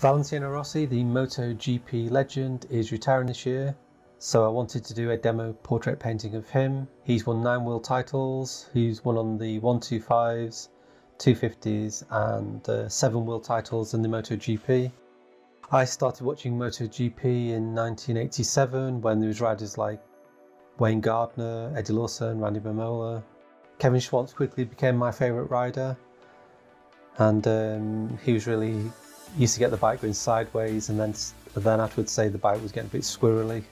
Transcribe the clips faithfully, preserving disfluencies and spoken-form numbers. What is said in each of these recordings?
Valentino Rossi, the MotoGP legend, is retiring this year, so I wanted to do a demo portrait painting of him. He's won nine world titles, he's won on the one twenty-fives, two fifties and uh, seven world titles in the MotoGP. I started watching MotoGP in nineteen eighty-seven when there was riders like Wayne Gardner, Eddie Lawson, Randy Mamola. Kevin Schwantz quickly became my favourite rider, and um, he was really he used to get the bike going sideways, and then then afterwards say the bike was getting a bit squirrely.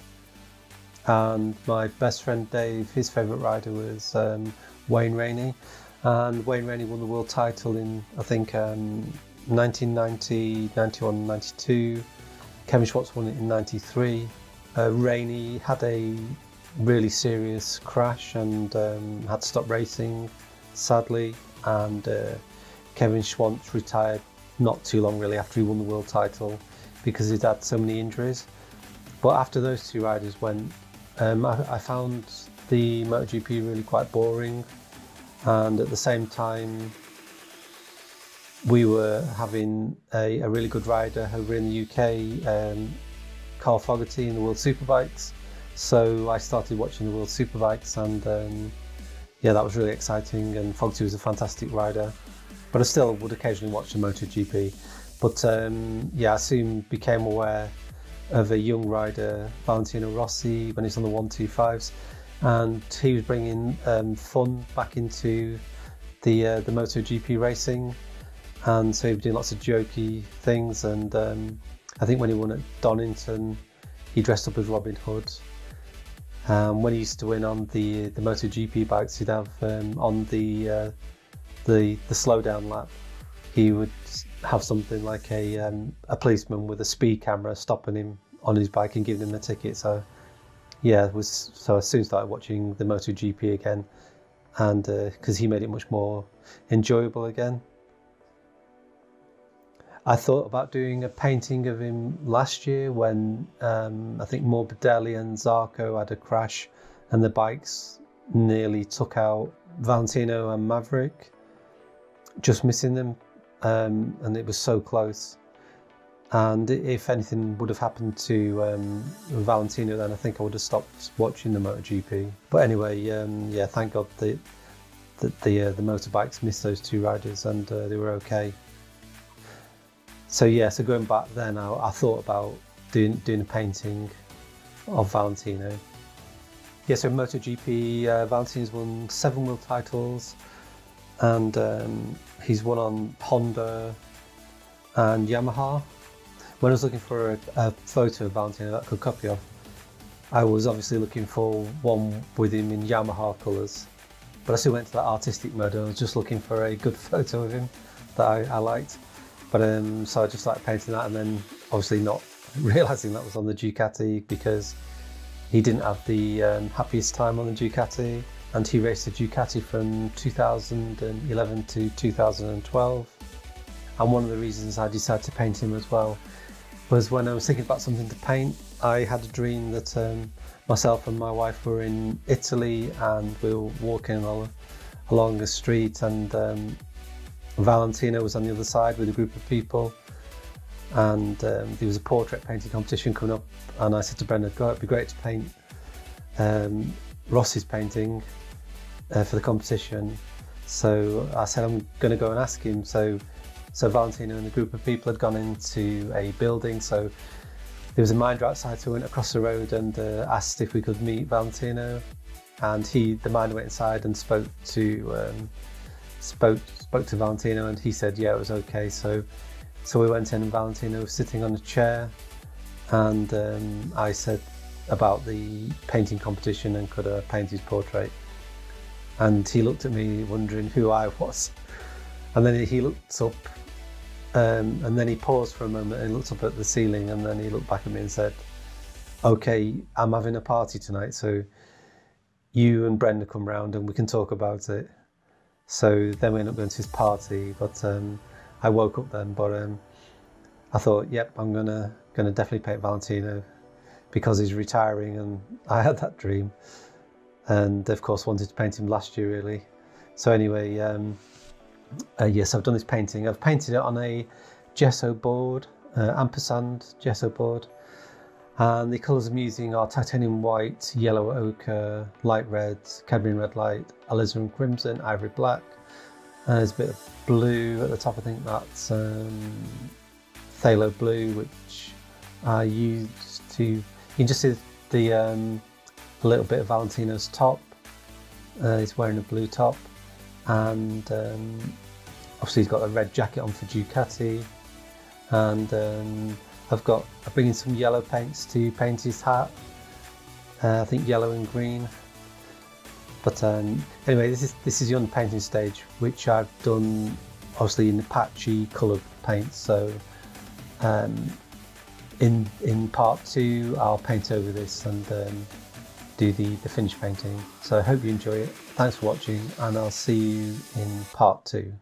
And my best friend Dave, his favourite rider was um, Wayne Rainey, and Wayne Rainey won the world title in I think um, nineteen ninety, ninety-one, ninety-two. Kevin Schwantz won it in ninety-three. Uh, Rainey had a really serious crash and um, had to stop racing, sadly, and uh, Kevin Schwantz retired not too long really after he won the world title because he'd had so many injuries. But after those two riders went, um, I, I found the MotoGP really quite boring, and at the same time we were having a, a really good rider over in the U K, um, Carl Fogarty in the World Superbikes. So I started watching the World Superbikes, and um, yeah, that was really exciting, and Fogarty was a fantastic rider. But I still would occasionally watch the MotoGP. But um, yeah, I soon became aware of a young rider, Valentino Rossi, when he's on the one twenty-fives, and he was bringing um, fun back into the, uh, the MotoGP racing. And so he was doing lots of jokey things, and um, I think when he won at Donington, he dressed up as Robin Hood. Um, when he used to win on the the MotoGP bikes, he'd have um, on the, uh, the the slowdown lap, he would have something like a um, a policeman with a speed camera stopping him on his bike and giving him a ticket. So yeah, it was so I soon started watching the MotoGP again, and because uh, he made it much more enjoyable again. I thought about doing a painting of him last year when um, I think Morbidelli and Zarco had a crash and the bikes nearly took out Valentino and Maverick, just missing them, um, and it was so close. And if anything would have happened to um, Valentino, then I think I would have stopped watching the MotoGP. But anyway, um, yeah, thank God that the, the, uh, the motorbikes missed those two riders, and uh, they were okay. So yeah, so going back then, I, I thought about doing, doing a painting of Valentino. Yeah, so MotoGP, uh, Valentino's won seven world titles, and um, he's won on Honda and Yamaha. When I was looking for a, a photo of Valentino that I could copy off, I was obviously looking for one with him in Yamaha colours, but I still went to that artistic mode, and I was just looking for a good photo of him that I, I liked. But um, so I just started painting that, and then obviously not realising that was on the Ducati, because he didn't have the um, happiest time on the Ducati, and he raced the Ducati from two thousand eleven to two thousand twelve. And one of the reasons I decided to paint him as well was when I was thinking about something to paint, I had a dream that um, myself and my wife were in Italy, and we were walking along a street, and um, Valentino was on the other side with a group of people, and um, there was a portrait painting competition coming up, and I said to Brenna, God, it'd be great to paint um, Rossi's painting uh, for the competition. So I said, I'm going to go and ask him. So, so Valentino and a group of people had gone into a building, so there was a minder outside, so we went across the road and uh, asked if we could meet Valentino, and he, the minder went inside and spoke to um, spoke spoke to Valentino, and he said yeah, it was okay. So so we went in, and Valentino was sitting on a chair, and um, I said about the painting competition and could I paint his portrait, and he looked at me wondering who I was, and then he looked up um, and then he paused for a moment and looked up at the ceiling, and then he looked back at me and said, okay, I'm having a party tonight, so you and Brenda come round and we can talk about it. So then we ended up going to his party, but um, I woke up then. But um, I thought, yep, I'm gonna gonna definitely paint Valentino because he's retiring, and I had that dream, and of course wanted to paint him last year really. So anyway, um, uh, yes, I've done this painting. I've painted it on a gesso board, uh, ampersand gesso board, and the colours I'm using are titanium white, yellow ochre, light red, cadmium red light, alizarin crimson, ivory black. Uh, there's a bit of blue at the top. I think that's um, phthalo blue, which I used to. You can just see the um, little bit of Valentino's top. Uh, he's wearing a blue top, and um, obviously he's got a red jacket on for Ducati. And um, I've got I'm bringing some yellow paints to paint his hat. Uh, I think yellow and green. But um, anyway, this is this is the unpainting stage, which I've done obviously in patchy coloured paint. So um, in in part two, I'll paint over this and. Um, do the, the finished painting. So I hope you enjoy it. Thanks for watching, and I'll see you in part two.